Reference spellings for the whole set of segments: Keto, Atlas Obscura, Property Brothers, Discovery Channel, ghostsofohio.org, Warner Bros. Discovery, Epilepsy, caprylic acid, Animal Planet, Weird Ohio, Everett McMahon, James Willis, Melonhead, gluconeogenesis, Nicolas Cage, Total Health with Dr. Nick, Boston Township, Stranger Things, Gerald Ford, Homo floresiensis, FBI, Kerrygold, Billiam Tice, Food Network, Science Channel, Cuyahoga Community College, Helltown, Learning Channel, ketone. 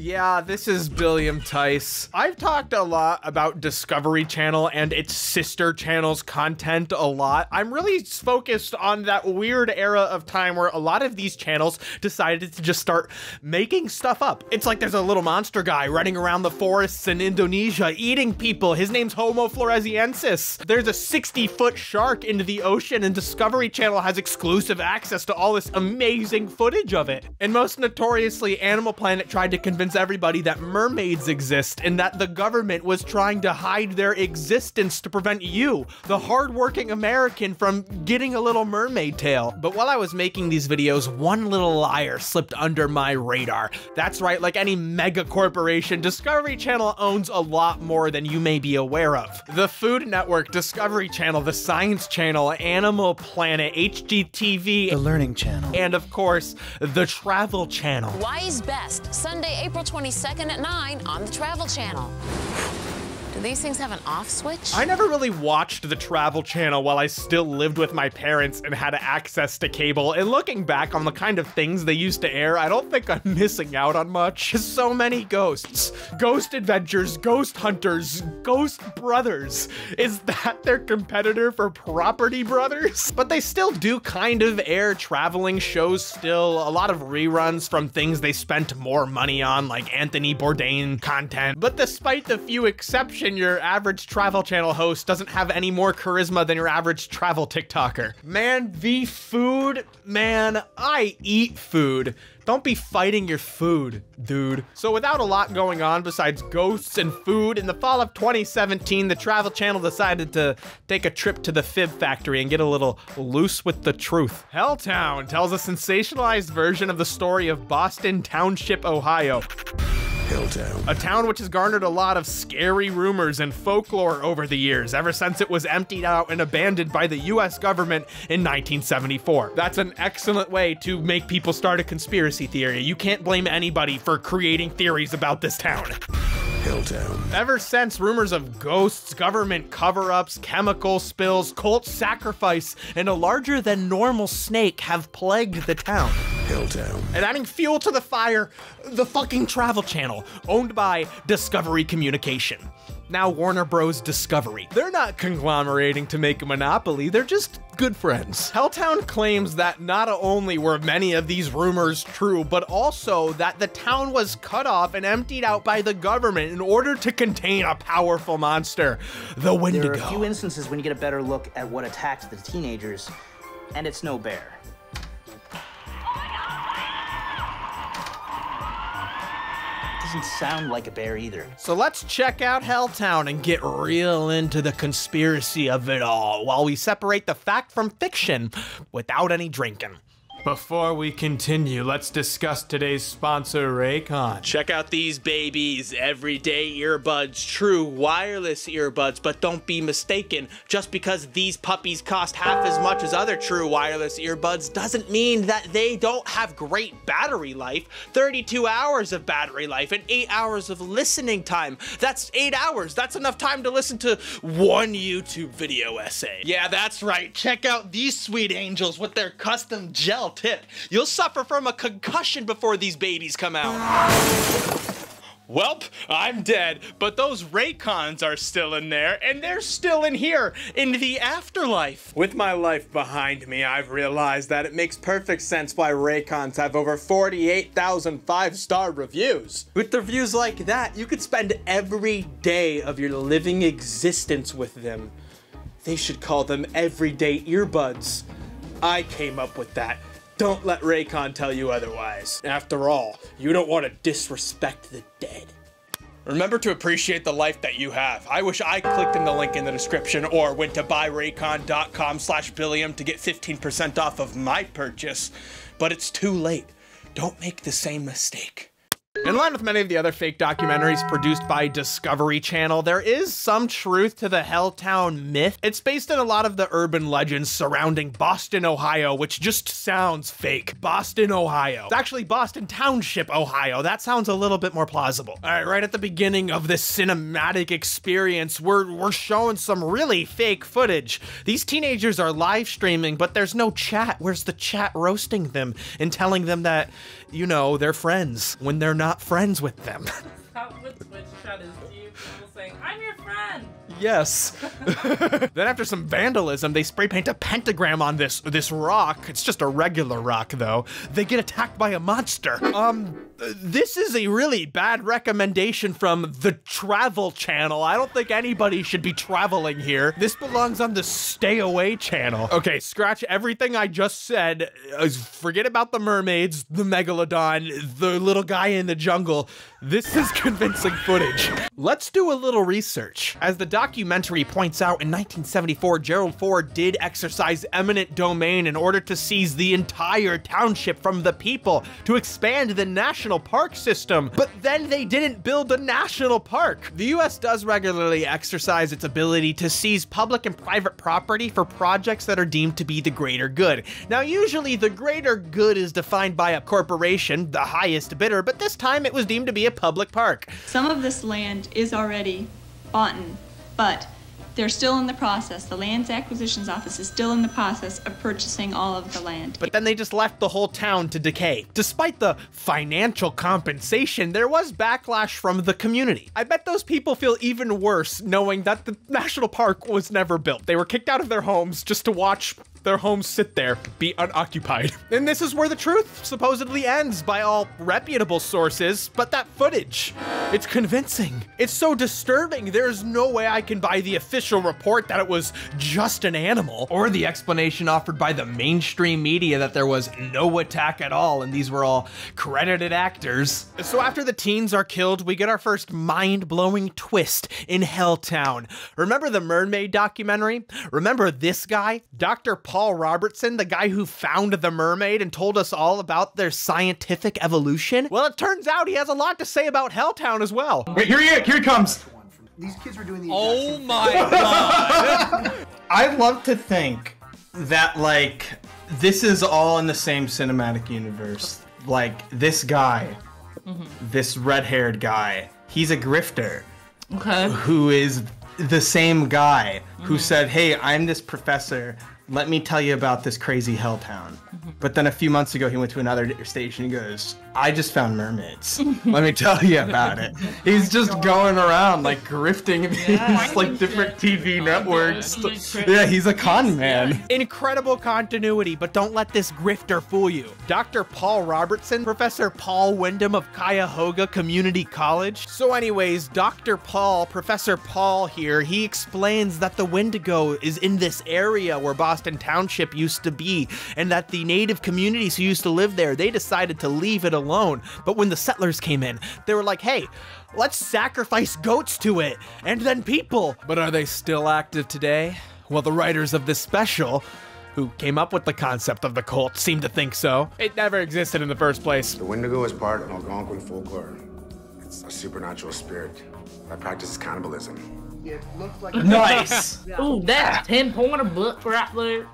Yeah, this is Billiam Tice. I've talked a lot about Discovery Channel and its sister channel's content a lot. I'm really focused on that weird era of time where a lot of these channels decided to just start making stuff up. It's like there's a little monster guy running around the forests in Indonesia eating people. His name's Homo floresiensis. There's a 60-foot shark into the ocean, and Discovery Channel has exclusive access to all this amazing footage of it. And most notoriously, Animal Planet tried to convince everybody that mermaids exist and that the government was trying to hide their existence to prevent you, the hardworking American, from getting a little mermaid tail. But while I was making these videos, one little liar slipped under my radar. That's right, like any mega corporation, Discovery Channel owns a lot more than you may be aware of. The Food Network, Discovery Channel, the Science Channel, Animal Planet, HGTV, the Learning Channel, and of course, the Travel Channel. Wise Best, Sunday, April 22nd at 9 on the Travel Channel. Do these things have an off switch? I never really watched the Travel Channel while I still lived with my parents and had access to cable, and looking back on the kind of things they used to air, I don't think I'm missing out on much. So many ghosts. Ghost adventures, ghost hunters, ghost brothers. Is that their competitor for Property Brothers? But they still do kind of air traveling shows still, a lot of reruns from things they spent more money on, like Anthony Bourdain content. But despite the few exceptions, your average Travel Channel host doesn't have any more charisma than your average travel TikToker. Man, the food, man, I eat food. Don't be fighting your food, dude. So without a lot going on besides ghosts and food, in the fall of 2017, the Travel Channel decided to take a trip to the Fib Factory and get a little loose with the truth. Helltown tells a sensationalized version of the story of Boston Township, Ohio. Helltown. A town which has garnered a lot of scary rumors and folklore over the years, ever since it was emptied out and abandoned by the US government in 1974. That's an excellent way to make people start a conspiracy theory. You can't blame anybody for creating theories about this town. Helltown. Ever since, rumors of ghosts, government cover-ups, chemical spills, cult sacrifice, and a larger than normal snake have plagued the town. Helltown. And adding fuel to the fire, the fucking Travel Channel, owned by Discovery Communication. Now Warner Bros. Discovery. They're not conglomerating to make a monopoly, they're just good friends. Helltown claims that not only were many of these rumors true, but also that the town was cut off and emptied out by the government in order to contain a powerful monster, the Wendigo. There are a few instances when you get a better look at what attacked the teenagers, and it's no bear. Doesn't sound like a bear either. So let's check out Helltown and get real into the conspiracy of it all while we separate the fact from fiction without any drinking. Before we continue, let's discuss today's sponsor, Raycon. Check out these babies, everyday earbuds, true wireless earbuds, but don't be mistaken. Just because these puppies cost half as much as other true wireless earbuds doesn't mean that they don't have great battery life. 32 hours of battery life and 8 hours of listening time. That's 8 hours. That's enough time to listen to one YouTube video essay. Yeah, that's right. Check out these sweet angels with their custom gel tip. You'll suffer from a concussion before these babies come out. Welp, I'm dead, but those Raycons are still in there, and they're still in here, in the afterlife. With my life behind me, I've realized that it makes perfect sense why Raycons have over 48,000 five-star reviews. With reviews like that, you could spend every day of your living existence with them. They should call them everyday earbuds. I came up with that. Don't let Raycon tell you otherwise. After all, you don't want to disrespect the dead. Remember to appreciate the life that you have. I wish I clicked in the link in the description or went to buyraycon.com/Billiam to get 15% off of my purchase, but it's too late. Don't make the same mistake. In line with many of the other fake documentaries produced by Discovery Channel, there is some truth to the Helltown myth. It's based on a lot of the urban legends surrounding Boston, Ohio, which just sounds fake. Boston, Ohio. It's actually Boston Township, Ohio. That sounds a little bit more plausible. All right, right at the beginning of this cinematic experience, we're showing some really fake footage. These teenagers are live streaming, but there's no chat. Where's the chat roasting them and telling them that, you know, they're friends when they're not? not friends with them. Stop with Twitch chat is to you people saying, I'm your friend! Yes. Then after some vandalism, they spray paint a pentagram on this rock. It's just a regular rock, though. They get attacked by a monster. This is a really bad recommendation from the Travel Channel. I don't think anybody should be traveling here. This belongs on the Stay Away Channel. Okay, scratch everything I just said. Forget about the mermaids, the megalodon, the little guy in the jungle. This is convincing footage. Let's do a little research. As the documentary points out, in 1974, Gerald Ford did exercise eminent domain in order to seize the entire township from the people to expand the national park system. But then they didn't build a national park. The US does regularly exercise its ability to seize public and private property for projects that are deemed to be the greater good. Now, usually the greater good is defined by a corporation, the highest bidder, but this time it was deemed to be a public park. Some of this land is already boughten, but they're still in the process. The Lands Acquisitions Office is still in the process of purchasing all of the land. But then they just left the whole town to decay. Despite the financial compensation, there was backlash from the community. I bet those people feel even worse knowing that the national park was never built. They were kicked out of their homes just to watch their homes sit there, be unoccupied. And this is where the truth supposedly ends by all reputable sources, but that footage, it's convincing. It's so disturbing, there's no way I can buy the official report that it was just an animal, or the explanation offered by the mainstream media that there was no attack at all, and these were all credited actors. So after the teens are killed, we get our first mind-blowing twist in Helltown. Remember the mermaid documentary? Remember this guy, Dr. Paul Robertson, the guy who found the mermaid and told us all about their scientific evolution? Well, it turns out he has a lot to say about Helltown as well. Wait, here he comes. These kids were doing the oh my god. I love to think that, like, this is all in the same cinematic universe. Like, this guy, this red-haired guy, he's a grifter. Okay. Who is the same guy who said, hey, I'm this professor, let me tell you about this crazy Helltown. But then a few months ago, he went to another station and goes, I just found mermaids. Let me tell you about it. He's just going around, like, grifting these, like, different TV networks. Yeah, he's a con man. Incredible continuity, but don't let this grifter fool you. Dr. Paul Robertson, Professor Paul Windham of Cuyahoga Community College. So anyways, Dr. Paul, Professor Paul here, he explains that the Wendigo is in this area where Boston Township used to be, and that the native communities who used to live there, they decided to leave it alone. But when the settlers came in, they were like, hey, let's sacrifice goats to it, and then people. But are they still active today? Well, the writers of this special, who came up with the concept of the cult, seem to think so. It never existed in the first place. The Wendigo is part of Algonquin folklore. It's a supernatural spirit that practices cannibalism. It looked like nice. Yeah. Ooh, that's 10-pointer book right there.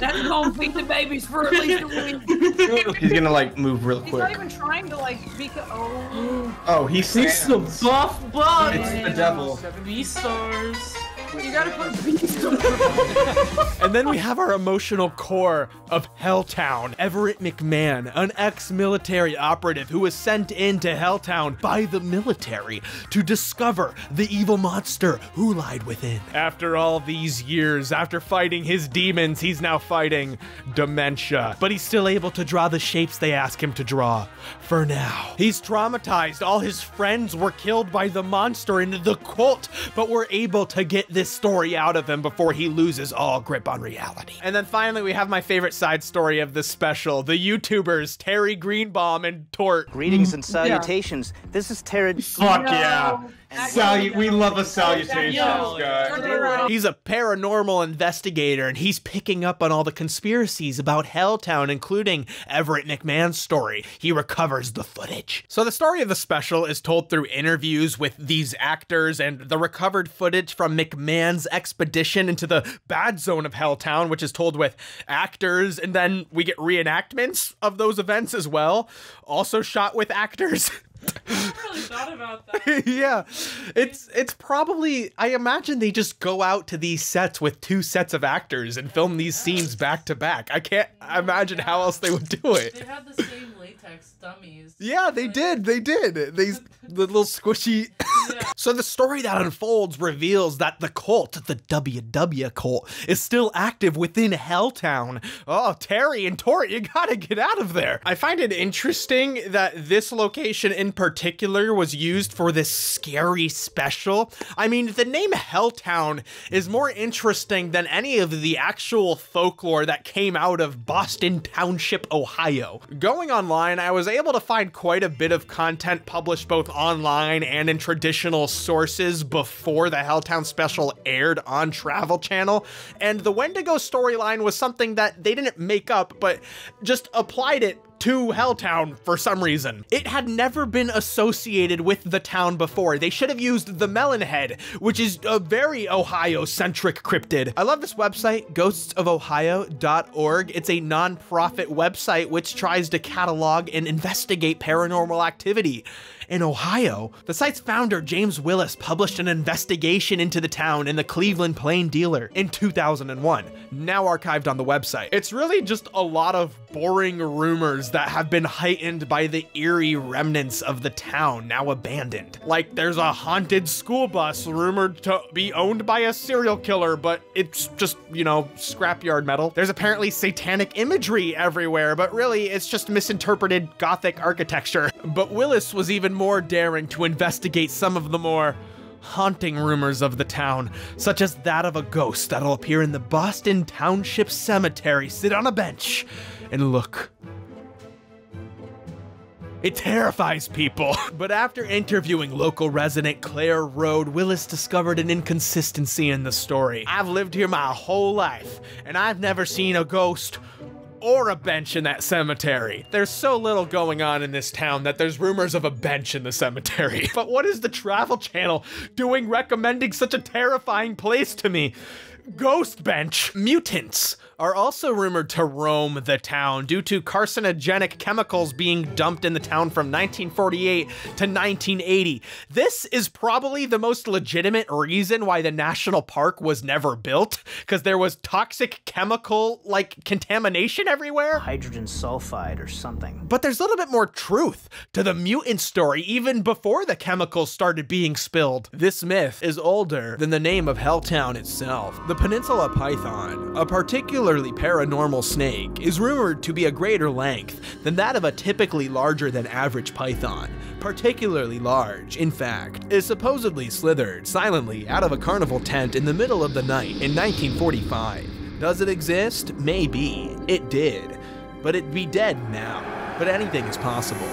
That's gonna feed the babies for at least a week. He's gonna, like, move real quick. He's not even trying to, like, be oh, he sees the buff bug. It's the devil. B-stars. You gotta put B-stars. And then we have our emotional core of Helltown. Everett McMahon, an ex-military operative who was sent into Helltown by the military to discover the evil monster who lied within. After all these years, after fighting his demons, he's now fighting dementia. But he's still able to draw the shapes they ask him to draw, for now. He's traumatized. All his friends were killed by the monster in the cult, but we're able to get this story out of him before he loses all grip on reality. And then finally, we have my favorite side story of this special, the YouTubers Terry Greenbaum and Tort. Greetings and salutations. Yeah. This is Terry. Fuck yeah. We love a salutations guy. He's a paranormal investigator, and he's picking up on all the conspiracies about Helltown, including Everett McMahon's story. He recovers the footage. So the story of the special is told through interviews with these actors and the recovered footage from McMahon's expedition into the bad zone of Helltown, which is told with actors, and then we get reenactments of those events as well, also shot with actors. I never really thought about that. Yeah, it's probably, I imagine they just go out to these sets with two sets of actors and film these scenes back to back. I can't imagine how else they would do it. They had the same latex dummies. Yeah, they did. They did. These the little squishy. Yeah. So the story that unfolds reveals that the cult, the WW cult, is still active within Helltown. Oh, Terry and Tort, you gotta get out of there. I find it interesting that this location in particular was used for this scary special. I mean, the name Helltown is more interesting than any of the actual folklore that came out of Boston Township, Ohio. Going online, I was able to find quite a bit of content published both online and in traditional sources before the Helltown special aired on Travel Channel, and the Wendigo storyline was something that they didn't make up, but just applied it to Helltown for some reason. It had never been associated with the town before. They should have used the Melonhead, which is a very Ohio-centric cryptid. I love this website, ghostsofohio.org. It's a nonprofit website which tries to catalog and investigate paranormal activity in Ohio. The site's founder, James Willis, published an investigation into the town in the Cleveland Plain Dealer in 2001, now archived on the website. It's really just a lot of boring rumors that have been heightened by the eerie remnants of the town, now abandoned. Like, there's a haunted school bus rumored to be owned by a serial killer, but it's just, you know, scrapyard metal. There's apparently satanic imagery everywhere, but really it's just misinterpreted Gothic architecture. But Willis was even more daring to investigate some of the more haunting rumors of the town, such as that of a ghost that'll appear in the Boston Township Cemetery, sit on a bench, and look. It terrifies people. But after interviewing local resident Claire Rhode, Willis discovered an inconsistency in the story. I've lived here my whole life, and I've never seen a ghost or a bench in that cemetery. There's so little going on in this town that there's rumors of a bench in the cemetery. But what is the Travel Channel doing recommending such a terrifying place to me? Ghost bench. Mutants are also rumored to roam the town due to carcinogenic chemicals being dumped in the town from 1948 to 1980. This is probably the most legitimate reason why the national park was never built, because there was toxic chemical, like, contamination everywhere. Hydrogen sulfide or something. But there's a little bit more truth to the mutant story even before the chemicals started being spilled. This myth is older than the name of Helltown itself. The Peninsula Python, a particularly paranormal snake, is rumored to be a greater length than that of a typically larger than average python. Particularly large, in fact, is supposedly slithered silently out of a carnival tent in the middle of the night in 1945. Does it exist? Maybe. It did. But it'd be dead now. But anything is possible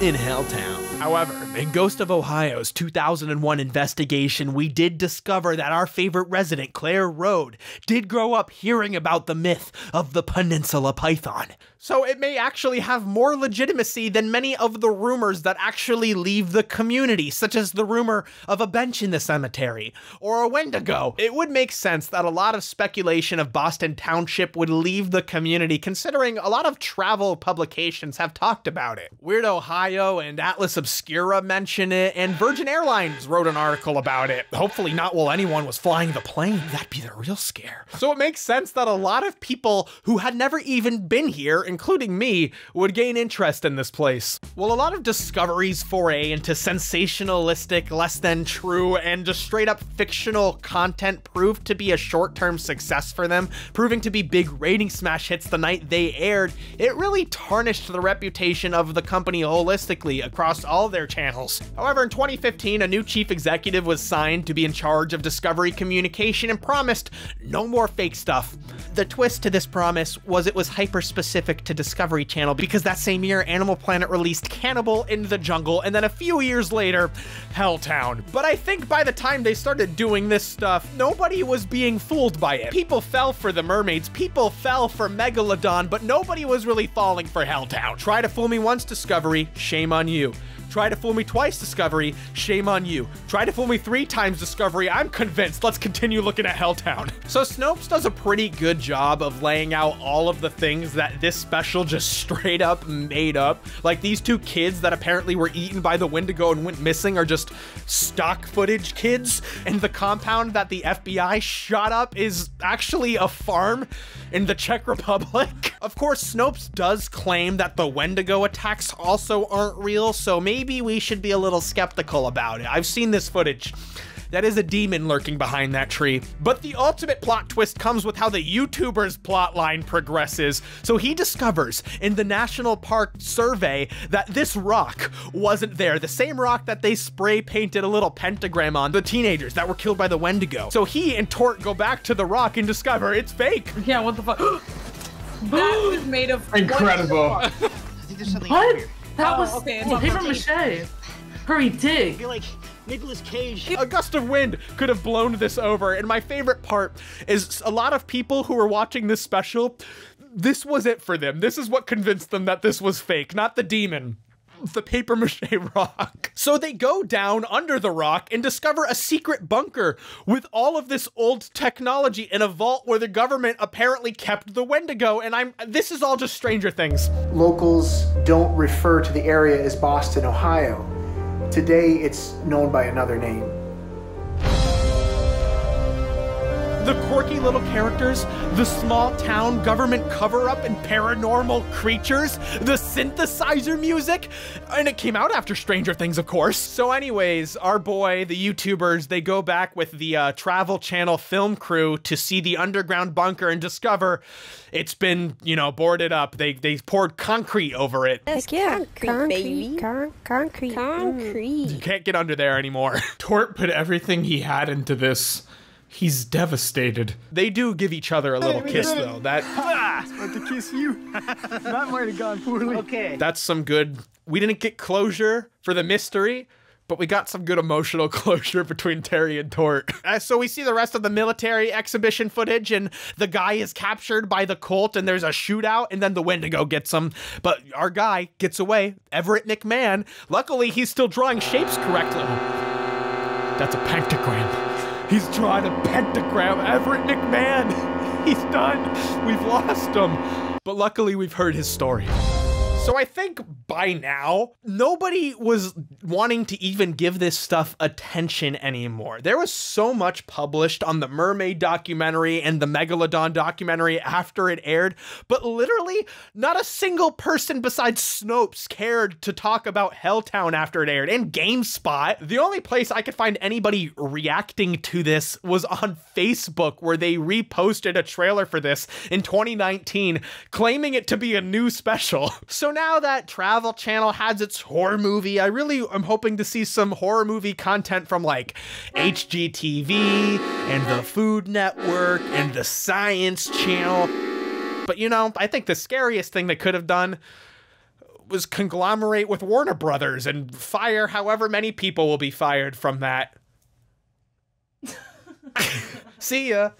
in Helltown. However, in Ghost of Ohio's 2001 investigation, we did discover that our favorite resident, Claire Rhode, did grow up hearing about the myth of the Peninsula Python. So it may actually have more legitimacy than many of the rumors that actually leave the community, such as the rumor of a bench in the cemetery, or a Wendigo. It would make sense that a lot of speculation of Boston Township would leave the community, considering a lot of travel publications have talked about it. Weird Ohio and Atlas Obscura mention it, and Virgin Airlines wrote an article about it. Hopefully not while anyone was flying the plane, that'd be the real scare. So it makes sense that a lot of people who had never even been here, including me, would gain interest in this place. Well, a lot of Discovery's foray into sensationalistic, less than true, and just straight up fictional content proved to be a short-term success for them, proving to be big rating smash hits the night they aired. It really tarnished the reputation of the company holistically across all their channels. However, in 2015, a new chief executive was signed to be in charge of Discovery Communication and promised no more fake stuff. The twist to this promise was it was hyper-specific to Discovery Channel, because that same year, Animal Planet released Cannibal in the Jungle, and then a few years later, Helltown. But I think by the time they started doing this stuff, nobody was being fooled by it. People fell for the mermaids, people fell for Megalodon, but nobody was really falling for Helltown. Try to fool me once, Discovery, shame on you. Try to fool me twice, Discovery. Shame on you. Try to fool me 3 times, Discovery. I'm convinced. Let's continue looking at Helltown. So Snopes does a pretty good job of laying out all of the things that this special just straight up made up. Like these 2 kids that apparently were eaten by the Wendigo and went missing are just stock footage kids. And the compound that the FBI shot up is actually a farm in the Czech Republic. Of course, Snopes does claim that the Wendigo attacks also aren't real, so maybe we should be a little skeptical about it. I've seen this footage. That is a demon lurking behind that tree. But the ultimate plot twist comes with how the YouTuber's plotline progresses. So he discovers in the National Park survey that this rock wasn't there, the same rock that they spray painted a little pentagram on, the teenagers that were killed by the Wendigo. So he and Tort go back to the rock and discover it's fake. Yeah, what the fuck? That was made of incredible. What? That was paper mache. Hurry, dig. You're like Nicolas Cage. A gust of wind could have blown this over. And my favorite part is a lot of people who were watching this special, this was it for them. This is what convinced them that this was fake, not the demon. The paper mache rock. So they go down under the rock and discover a secret bunker with all of this old technology in a vault where the government apparently kept the Wendigo. And this is all just Stranger Things. Locals don't refer to the area as Boston, Ohio. Today, it's known by another name. The quirky little characters, the small town government cover-up and paranormal creatures, the synthesizer music, and it came out after Stranger Things, of course. So anyways, our boy, the YouTubers, they go back with the Travel Channel film crew to see the underground bunker and discover it's been, you know, boarded up. They poured concrete over it. That's concrete, baby. Concrete. You can't get under there anymore. Tort put everything he had into this. He's devastated. They do give each other a little kiss, though. That I was about to kiss you. That might have gone poorly. Okay. That's some good. We didn't get closure for the mystery, but we got some good emotional closure between Terry and Tort. So we see the rest of the military exhibition footage, and the guy is captured by the cult, and there's a shootout, and then the Wendigo gets him. But our guy gets away, Everett McMahon. Luckily, he's still drawing shapes correctly. That's a pentagram. He's drawing a pentagram. Everett McMahon, he's done. We've lost him. But luckily, we've heard his story. So I think by now, nobody was wanting to even give this stuff attention anymore. There was so much published on the mermaid documentary and the megalodon documentary after it aired, but literally not a single person besides Snopes cared to talk about Helltown after it aired, and GameSpot. The only place I could find anybody reacting to this was on Facebook, where they reposted a trailer for this in 2019, claiming it to be a new special. So now that Travel Channel has its horror movie, I really am hoping to see some horror movie content from like HGTV and the Food Network and the Science Channel. But you know, I think the scariest thing they could have done was conglomerate with Warner Brothers and fire however many people will be fired from that. See ya.